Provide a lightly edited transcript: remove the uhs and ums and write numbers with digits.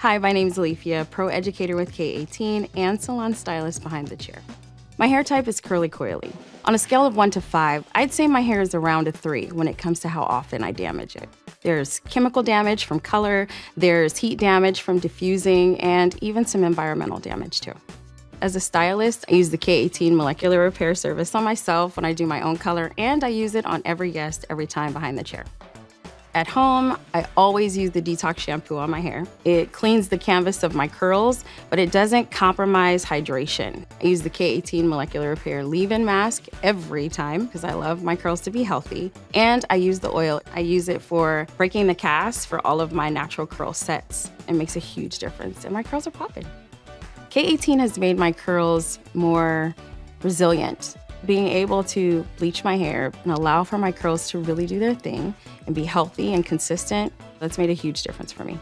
Hi, my name is Alifia, pro educator with K18 and salon stylist behind the chair. My hair type is curly-coily. On a scale of 1 to 5, I'd say my hair is around a 3 when it comes to how often I damage it. There's chemical damage from color, there's heat damage from diffusing, and even some environmental damage too. As a stylist, I use the K18 molecular repair service on myself when I do my own color, and I use it on every guest every time behind the chair. At home, I always use the detox shampoo on my hair. It cleans the canvas of my curls, but it doesn't compromise hydration. I use the K18 Molecular Repair Leave-In Mask every time because I love my curls to be healthy. And I use the oil. I use it for breaking the cast for all of my natural curl sets. It makes a huge difference and my curls are popping. K18 has made my curls more resilient. Being able to bleach my hair and allow for my curls to really do their thing and be healthy and consistent, that's made a huge difference for me.